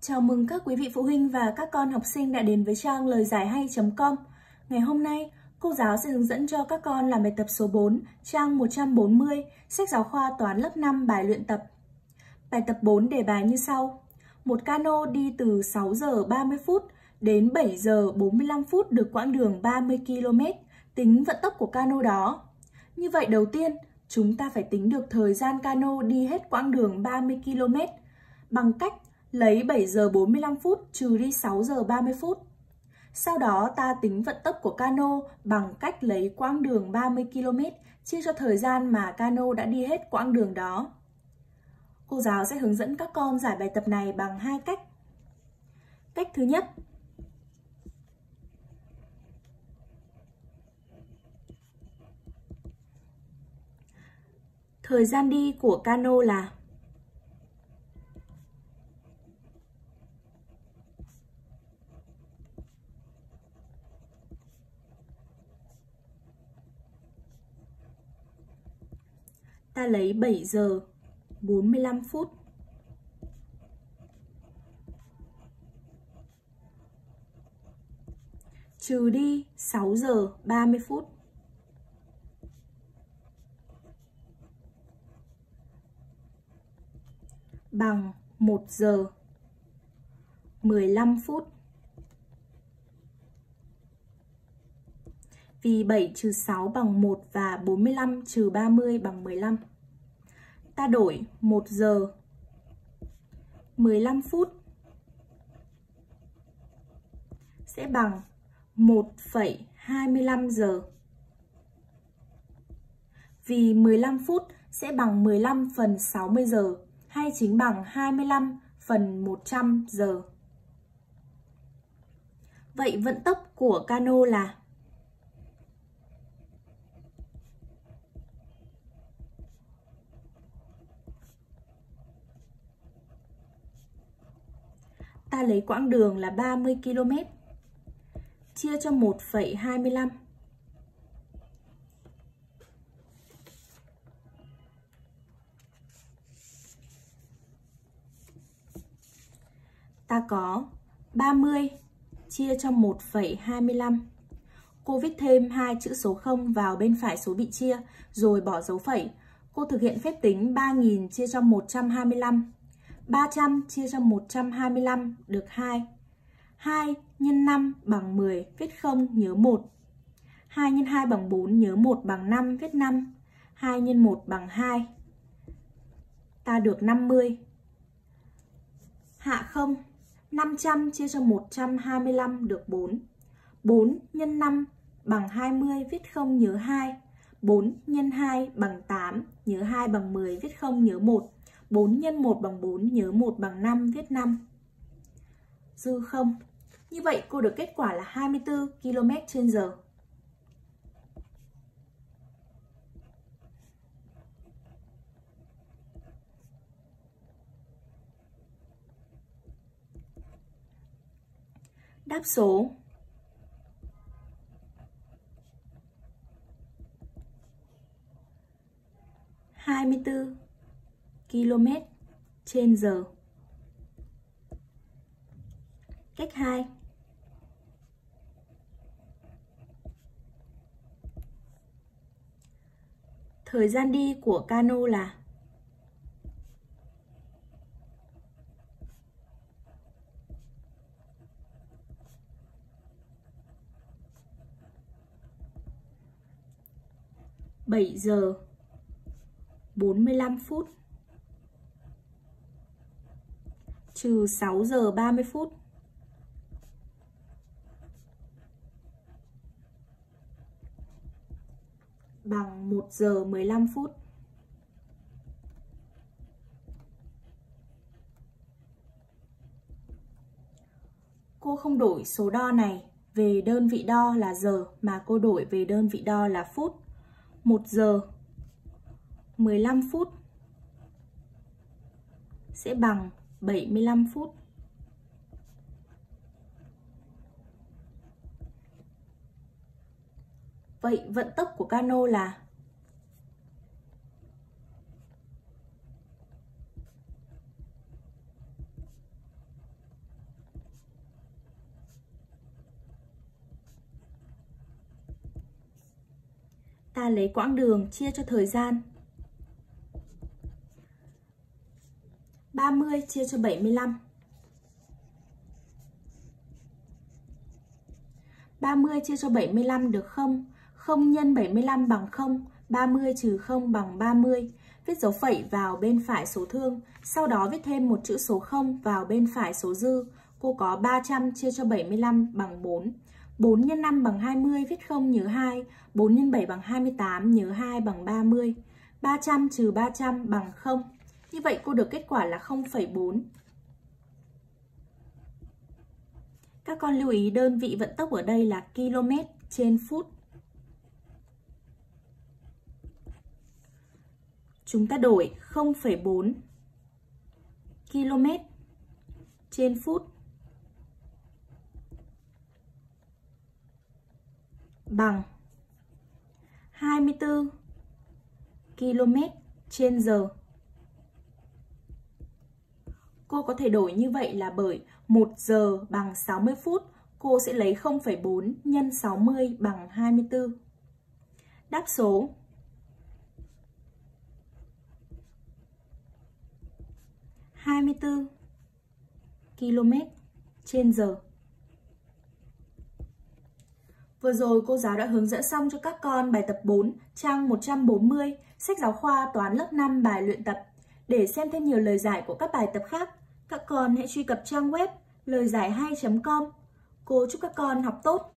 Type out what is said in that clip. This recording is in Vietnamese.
Chào mừng các quý vị phụ huynh và các con học sinh đã đến với trang lời giải hay.com. Ngày hôm nay, cô giáo sẽ hướng dẫn cho các con làm bài tập số 4, trang 140, sách giáo khoa toán lớp 5 bài luyện tập. Bài tập 4 đề bài như sau. Một cano đi từ 6 giờ 30 phút đến 7 giờ 45 phút được quãng đường 30 km, tính vận tốc của cano đó. Như vậy đầu tiên, chúng ta phải tính được thời gian cano đi hết quãng đường 30 km bằng cách lấy 7 giờ 45 phút trừ đi 6 giờ 30 phút. Sau đó ta tính vận tốc của cano bằng cách lấy quãng đường 30 km chia cho thời gian mà cano đã đi hết quãng đường đó. Cô giáo sẽ hướng dẫn các con giải bài tập này bằng hai cách. Cách thứ nhất. Thời gian đi của cano là 7 giờ 45 phút trừ đi 6 giờ 30 phút. Bằng 1 giờ 15 phút. Vì 7 trừ 6 bằng 1 và 45 trừ 30 bằng 15. Ta đổi 1 giờ 15 phút sẽ bằng 1,25 giờ. Vì 15 phút sẽ bằng 15 phần 60 giờ hay chính bằng 25 phần 100 giờ. Vậy vận tốc của cano là 3 lấy quãng đường là 30 km chia cho 1,25. Ta có 30 chia cho 1,25. Cô viết thêm hai chữ số 0 vào bên phải số bị chia rồi bỏ dấu phẩy. Cô thực hiện phép tính 3.000 chia cho 125. 300 chia cho 125 được 2. 2 x 5 bằng 10, viết 0 nhớ 1. 2 x 2 bằng 4 nhớ 1 bằng 5, viết 5. 2 x 1 bằng 2. Ta được 50. Hạ 0. 500 chia cho 125 được 4. 4 x 5 bằng 20, viết 0 nhớ 2. 4 x 2 bằng 8, nhớ 2 bằng 10, viết 0 nhớ 1. 4 x 1 bằng 4, nhớ 1 bằng 5, viết 5. Dư 0. Như vậy cô được kết quả là 24 km/h. Đáp số 24 km/h. Cách 2. Thời gian đi của cano là 7 giờ 45 phút trừ 6 giờ 30 phút. Bằng 1 giờ 15 phút. Cô không đổi số đo này về đơn vị đo là giờ mà cô đổi về đơn vị đo là phút. 1 giờ 15 phút sẽ bằng 75 phút. Vậy vận tốc của cano là 3 ta lấy quãng đường chia cho thời gian. 30 chia cho 75. 30 chia cho 75 được không? 0 nhân 75 bằng 0, 30 trừ 0 bằng 30. Viết dấu phẩy vào bên phải số thương, sau đó viết thêm một chữ số 0 vào bên phải số dư. Cô có 300 chia cho 75 bằng 4. 4 x 5 bằng 20, viết 0 nhớ 2. 4 x 7 bằng 28, nhớ 2 bằng 30. 300 trừ 300 bằng 0. Như vậy cô được kết quả là 0,4. Các con lưu ý đơn vị vận tốc ở đây là km trên phút. Chúng ta đổi 0,4 km trên phút bằng 24 km trên giờ. Cô có thể đổi như vậy là bởi 1 giờ bằng 60 phút, cô sẽ lấy 0,4 nhân 60 bằng 24. Đáp số 24 km trên giờ. Vừa rồi cô giáo đã hướng dẫn xong cho các con bài tập 4, trang 140, sách giáo khoa toán lớp 5 bài luyện tập. Để xem thêm nhiều lời giải của các bài tập khác, các con hãy truy cập trang web lời giải hay.com. Cô chúc các con học tốt!